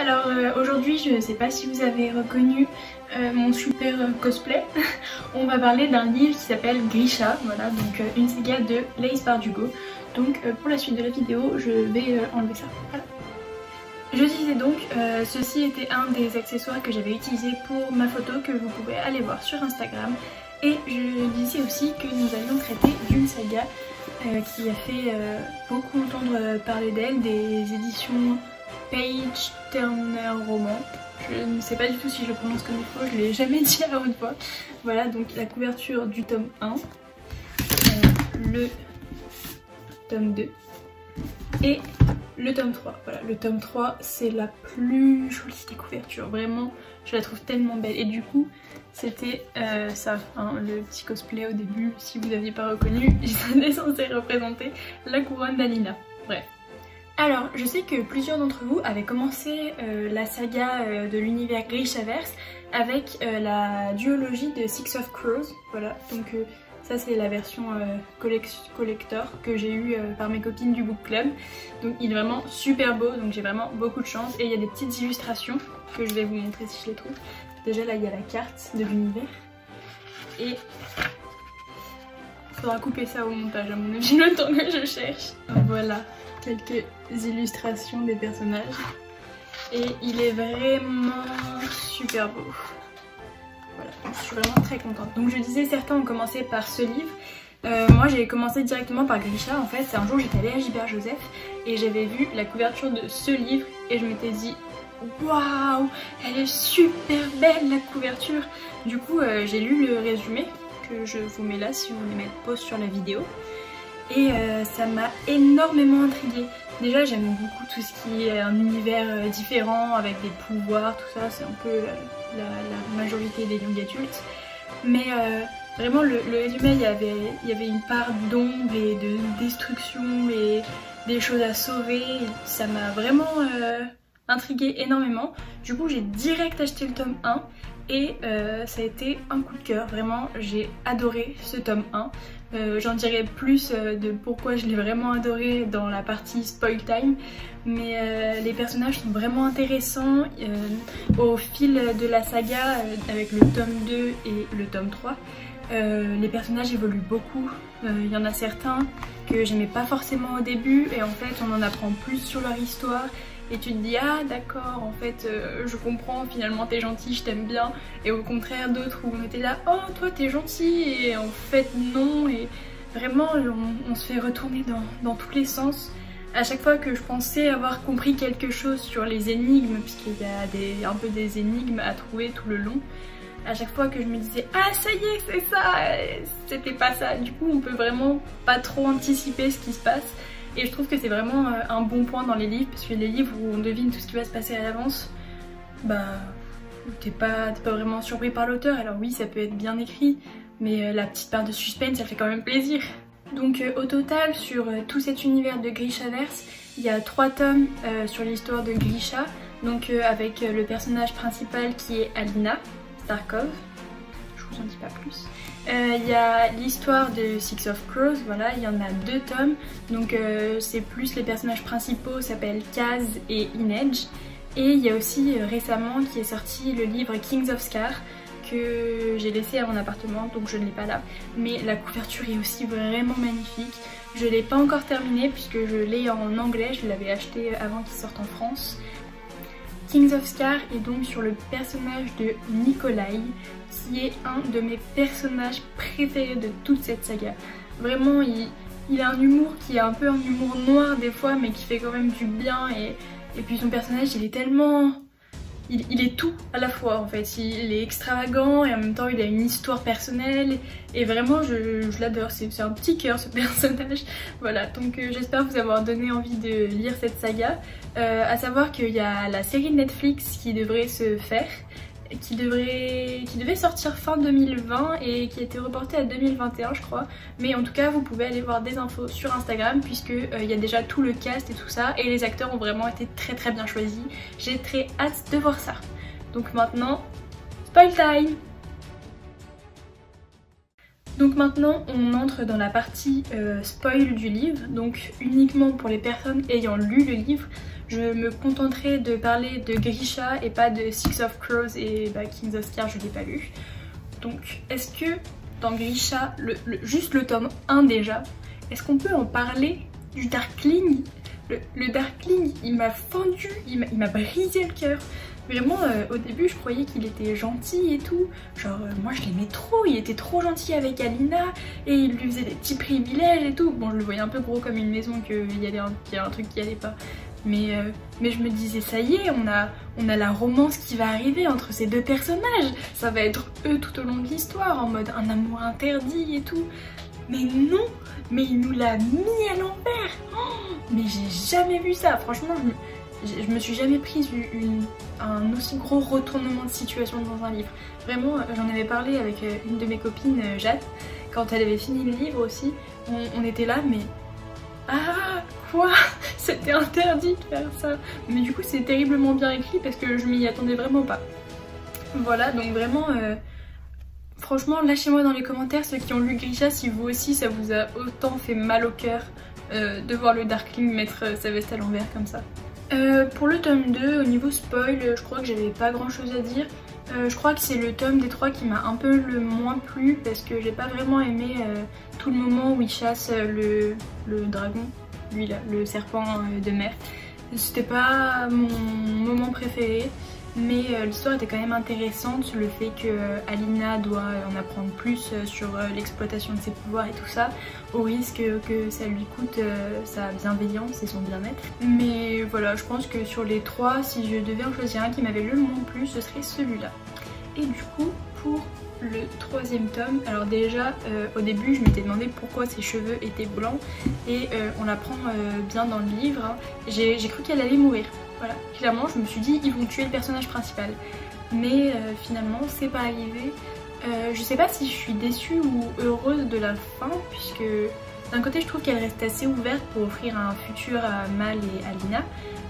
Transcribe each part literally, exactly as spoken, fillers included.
alors euh, aujourd'hui, je ne sais pas si vous avez reconnu euh, mon super cosplay. On va parler d'un livre qui s'appelle Grisha, voilà, donc euh, une saga de Leigh Bardugo. Donc euh, pour la suite de la vidéo, je vais euh, enlever ça. Voilà. Je disais donc, euh, ceci était un des accessoires que j'avais utilisé pour ma photo que vous pouvez aller voir sur Instagram. Et je disais aussi que nous allions traiter d'une saga euh, qui a fait euh, beaucoup entendre parler d'elle, des éditions Page Turner Roman. Je ne sais pas du tout si je le prononce comme il faut, je ne l'ai jamais dit à haute voix. Voilà donc la couverture du tome un, euh, le tome deux et le tome trois. Voilà, le tome trois, c'est la plus jolie des couvertures, vraiment je la trouve tellement belle. Et du coup c'était euh, ça, hein, le petit cosplay au début, si vous n'aviez pas reconnu, j'étais censée représenter la couronne d'Alina. Bref. Alors je sais que plusieurs d'entre vous avaient commencé euh, la saga euh, de l'univers Grishaverse avec euh, la duologie de Six of Crows, voilà, donc euh, ça c'est la version euh, collector que j'ai eue euh, par mes copines du book club. Donc il est vraiment super beau, donc j'ai vraiment beaucoup de chance. Et il y a des petites illustrations que je vais vous montrer si je les trouve. Déjà là il y a la carte de l'univers. Et il faudra couper ça au montage à mon avis le temps que je cherche. Voilà quelques illustrations des personnages. Et il est vraiment super beau. Voilà, je suis vraiment très contente. Donc je disais, certains ont commencé par ce livre. Euh, moi j'ai commencé directement par Grisha en fait. Un jour j'étais allée à Gilbert-Joseph et j'avais vu la couverture de ce livre et je m'étais dit waouh, elle est super belle la couverture. Du coup euh, j'ai lu le résumé que je vous mets là si vous voulez mettre pause sur la vidéo. Et euh, ça m'a énormément intriguée. Déjà j'aime beaucoup tout ce qui est un univers différent avec des pouvoirs, tout ça, c'est un peu euh, la, la majorité des young adultes. Mais euh, vraiment le, le résumé, il y avait, il y avait une part d'ombre et de destruction et des choses à sauver. Ça m'a vraiment euh, intriguée énormément. Du coup j'ai direct acheté le tome un. Et euh, ça a été un coup de cœur, vraiment j'ai adoré ce tome un. Euh, J'en dirai plus euh, de pourquoi je l'ai vraiment adoré dans la partie spoil time. Mais euh, les personnages sont vraiment intéressants. Euh, au fil de la saga, euh, avec le tome deux et le tome trois, euh, les personnages évoluent beaucoup. Il y en a certains que j'aimais pas forcément au début et en fait on en apprend plus sur leur histoire. Et tu te dis ah d'accord, en fait euh, je comprends, finalement t'es gentil, je t'aime bien. Et au contraire d'autres où on était là oh toi t'es gentil et en fait non. Et vraiment on, on se fait retourner dans, dans tous les sens. À chaque fois que je pensais avoir compris quelque chose sur les énigmes, puisqu'il y a des, un peu des énigmes à trouver tout le long, à chaque fois que je me disais ah ça y est c'est ça, c'était pas ça. Du coup on peut vraiment pas trop anticiper ce qui se passe. Et je trouve que c'est vraiment un bon point dans les livres, parce que les livres où on devine tout ce qui va se passer à l'avance, bah t'es pas, t'es pas vraiment surpris par l'auteur. Alors oui ça peut être bien écrit, mais la petite part de suspense ça fait quand même plaisir. Donc euh, au total sur euh, tout cet univers de Grishaverse, il y a trois tomes euh, sur l'histoire de Grisha. Donc euh, avec euh, le personnage principal qui est Alina Starkov. Je vous en dis pas plus. Il euh, y a l'histoire de Six of Crows, voilà, il y en a deux tomes, donc euh, c'est plus les personnages principaux s'appellent Kaz et Inej. Et il y a aussi euh, récemment qui est sorti le livre Kings of Scar que j'ai laissé à mon appartement, donc je ne l'ai pas là, mais la couverture est aussi vraiment magnifique. Je ne l'ai pas encore terminée puisque je l'ai en anglais, je l'avais acheté avant qu'il sorte en France. Kings of Scar est donc sur le personnage de Nikolai, qui est un de mes personnages préférés de toute cette saga. Vraiment, il, il a un humour qui est un peu un humour noir des fois, mais qui fait quand même du bien. Et, et puis son personnage, il est tellement... Il, il est tout à la fois en fait. Il, il est extravagant et en même temps, il a une histoire personnelle. Et vraiment, je, je l'adore. C'est un petit cœur ce personnage. Voilà, donc euh, j'espère vous avoir donné envie de lire cette saga. Euh, à savoir qu'il y a la série Netflix qui devrait se faire. Qui devrait, qui devait sortir fin deux mille vingt et qui était reporté à deux mille vingt et un je crois. Mais en tout cas vous pouvez aller voir des infos sur Instagram puisque euh, il y a déjà tout le cast et tout ça. Et les acteurs ont vraiment été très très bien choisis. J'ai très hâte de voir ça. Donc maintenant, spoil time! Donc maintenant on entre dans la partie euh, spoil du livre. Donc uniquement pour les personnes ayant lu le livre. je me contenterai de parler de Grisha et pas de Six of Crows et bah, Kings of Scar, je ne l'ai pas lu. Donc est-ce que dans Grisha, le, le, juste le tome un déjà, est-ce qu'on peut en parler du Darkling? Le, le Darkling, il m'a fendu, il m'a brisé le cœur. Vraiment, euh, au début, je croyais qu'il était gentil et tout. Genre, euh, moi, je l'aimais trop. Il était trop gentil avec Alina et il lui faisait des petits privilèges et tout. Bon, je le voyais un peu gros comme une maison, qu'il y avait un, qu'il y avait un truc qui allait pas. Mais, euh, mais je me disais, ça y est, on a, on a la romance qui va arriver entre ces deux personnages. Ça va être eux tout au long de l'histoire, en mode un amour interdit et tout. Mais non, mais il nous l'a mis à l'envers. Oh, mais j'ai jamais vu ça. Franchement, je me... Je me suis jamais prise une, une, un aussi gros retournement de situation dans un livre. Vraiment, j'en avais parlé avec une de mes copines, Jade, quand elle avait fini le livre aussi. On, on était là, mais... Ah, quoi? C'était interdit de faire ça. Mais du coup, c'est terriblement bien écrit parce que je m'y attendais vraiment pas. Voilà, donc vraiment... Euh... Franchement, lâchez-moi dans les commentaires ceux qui ont lu Grisha si vous aussi ça vous a autant fait mal au cœur euh, de voir le Darkling mettre euh, sa veste à l'envers comme ça. Euh, pour le tome deux, au niveau spoil, je crois que j'avais pas grand chose à dire. Euh, je crois que c'est le tome des trois qui m'a un peu le moins plu parce que j'ai pas vraiment aimé euh, tout le moment où il chasse le, le dragon, lui là, le serpent euh, de mer. C'était pas mon moment préféré, mais euh, l'histoire était quand même intéressante. Le fait que euh, Alina doit en apprendre plus euh, sur euh, l'exploitation de ses pouvoirs et tout ça, au risque que ça lui coûte euh, sa bienveillance et son bien-être. Mais voilà, je pense que sur les trois, si je devais en choisir un qui m'avait le moins plu, ce serait celui-là. Et du coup, pour le troisième tome, alors déjà euh, au début je m'étais demandé pourquoi ses cheveux étaient blancs et euh, on l'apprend euh, bien dans le livre, hein. J'ai cru qu'elle allait mourir. Voilà, clairement je me suis dit ils vont tuer le personnage principal, mais euh, finalement c'est pas arrivé. Euh, je sais pas si je suis déçue ou heureuse de la fin, puisque d'un côté je trouve qu'elle reste assez ouverte pour offrir un futur à Mal et Alina,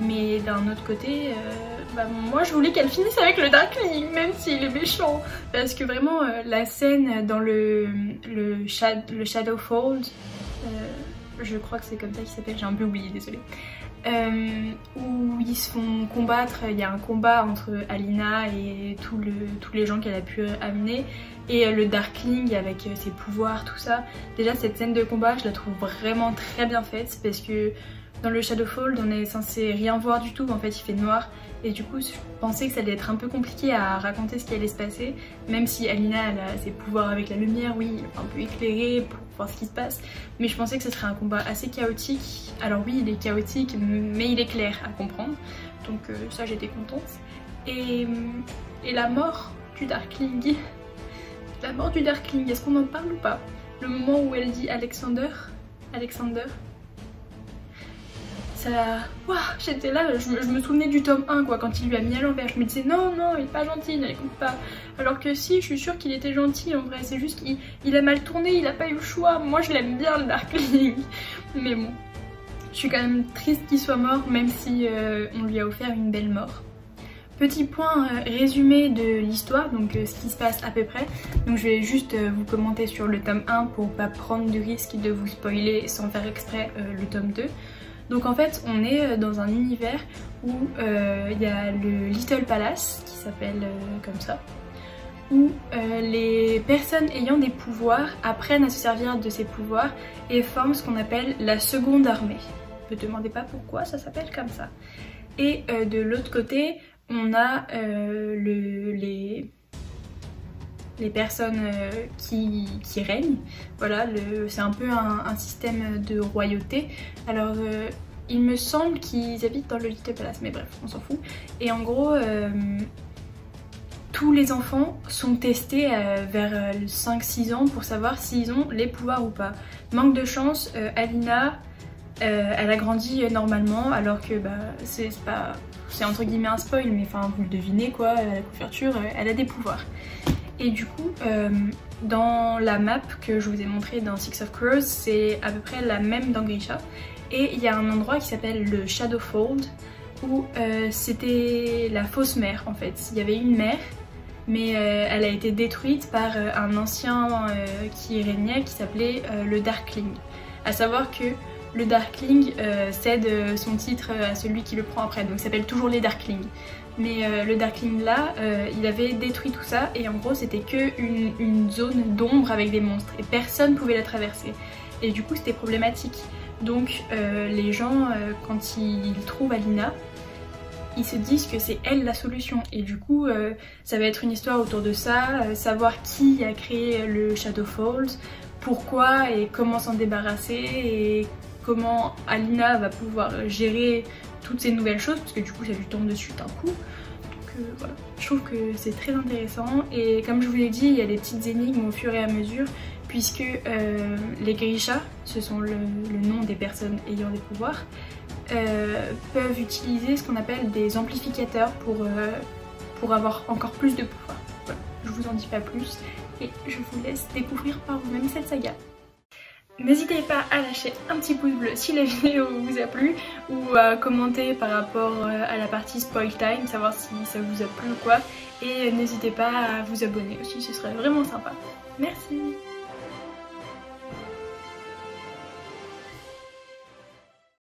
mais d'un autre côté, euh, bah, moi je voulais qu'elle finisse avec le Darkling, même s'il est méchant, parce que vraiment euh, la scène dans le, le, shad le Shadowfold, euh, je crois que c'est comme ça qu'il s'appelle, j'ai un peu oublié, désolée. Euh, où ils se font combattre, il y a un combat entre Alina et tout le, tous les gens qu'elle a pu amener et le Darkling avec ses pouvoirs, tout ça. Déjà cette scène de combat je la trouve vraiment très bien faite parce que dans le Shadowfold on est censé rien voir du tout, en fait il fait noir et du coup je pensais que ça allait être un peu compliqué à raconter ce qui allait se passer, même si Alina elle a ses pouvoirs avec la lumière, oui, un peu éclairée pour voir ce qui se passe, mais je pensais que ce serait un combat assez chaotique. Alors oui, il est chaotique mais il est clair à comprendre, donc euh, ça j'étais contente. Et, et la mort du Darkling, la mort du Darkling, est-ce qu'on en parle ou pas? Le moment où elle dit Alexander, Alexander, ça... Waouh, j'étais là, je me, je me souvenais du tome un quoi, quand il lui a mis à l'envers, je me disais non, non, il est pas gentil, ne l'écoute pas. Alors que si, je suis sûre qu'il était gentil en vrai, c'est juste qu'il il a mal tourné, il a pas eu le choix, moi je l'aime bien le Darkling. Mais bon, je suis quand même triste qu'il soit mort, même si euh, on lui a offert une belle mort. Petit point euh, résumé de l'histoire, donc euh, ce qui se passe à peu près. Donc je vais juste euh, vous commenter sur le tome un pour pas prendre de risque de vous spoiler sans faire exprès euh, le tome deux. Donc en fait on est dans un univers où il euh, y a le Little Palace qui s'appelle euh, comme ça, où euh, les personnes ayant des pouvoirs apprennent à se servir de ces pouvoirs et forment ce qu'on appelle la seconde armée. Ne me demandez pas pourquoi ça s'appelle comme ça. Et euh, de l'autre côté on a euh, le, les... les personnes euh, qui, qui règnent, voilà, c'est un peu un, un système de royauté. Alors euh, il me semble qu'ils habitent dans le Little Palace, mais bref, on s'en fout. Et en gros, euh, tous les enfants sont testés euh, vers euh, cinq six ans pour savoir s'ils ont les pouvoirs ou pas. Manque de chance, euh, Alina, euh, elle a grandi normalement, alors que bah, c'est pas, c'est entre guillemets un spoil, mais enfin vous le devinez quoi, à la couverture, elle a des pouvoirs. Et du coup, euh, dans la map que je vous ai montrée dans Six of Crows, c'est à peu près la même dans Grisha. Et il y a un endroit qui s'appelle le Shadowfold, où euh, c'était la fausse mer en fait. Il y avait une mer, mais euh, elle a été détruite par euh, un ancien euh, qui régnait, qui s'appelait euh, le Darkling. A savoir que le Darkling euh, cède euh, son titre à celui qui le prend après, donc ça s'appelle toujours les Darkling. Mais euh, le Darkling là, euh, il avait détruit tout ça et en gros c'était que une, une zone d'ombre avec des monstres et personne pouvait la traverser. Et du coup c'était problématique. Donc euh, les gens, euh, quand ils, ils trouvent Alina, ils se disent que c'est elle la solution. Et du coup euh, ça va être une histoire autour de ça, euh, savoir qui a créé le Shadowfold, pourquoi et comment s'en débarrasser et comment Alina va pouvoir gérer toutes ces nouvelles choses, parce que du coup ça lui tombe dessus d'un coup. Donc euh, voilà, je trouve que c'est très intéressant et comme je vous l'ai dit, il y a des petites énigmes au fur et à mesure, puisque euh, les Grisha, ce sont le, le nom des personnes ayant des pouvoirs, euh, peuvent utiliser ce qu'on appelle des amplificateurs pour, euh, pour avoir encore plus de pouvoir. Voilà, je vous en dis pas plus et je vous laisse découvrir par vous-même cette saga. N'hésitez pas à lâcher un petit pouce bleu si la vidéo vous a plu ou à commenter par rapport à la partie spoil time, savoir si ça vous a plu ou quoi. Et n'hésitez pas à vous abonner aussi, ce serait vraiment sympa. Merci!